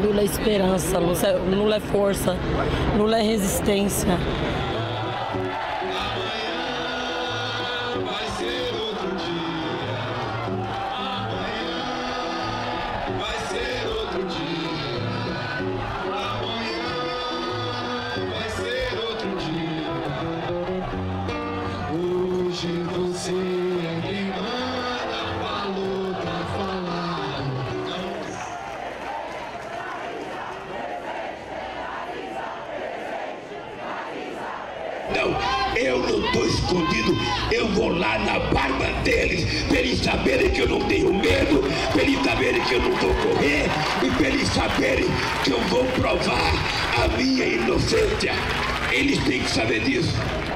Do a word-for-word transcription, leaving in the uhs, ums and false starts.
Lula é esperança, Lula é força, Lula é resistência. Não, eu não estou escondido, eu vou lá na barba deles, para eles saberem que eu não tenho medo, para eles saberem que eu não vou correr e para eles saberem que eu vou provar a minha inocência. Eles têm que saber disso.